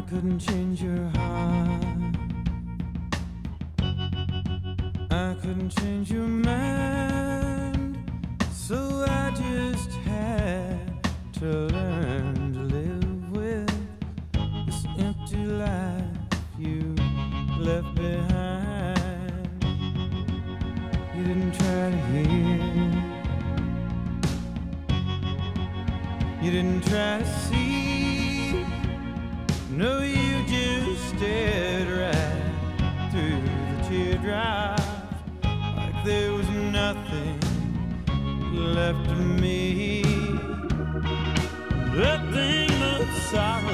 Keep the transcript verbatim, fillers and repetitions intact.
I couldn't change your heart. I couldn't change your mind. So I just had to learn to live with this empty life you left behind. You didn't try to hear. You didn't try to see. No, you just stared right through the teardrops like there was nothing left of me. That thing of sorrow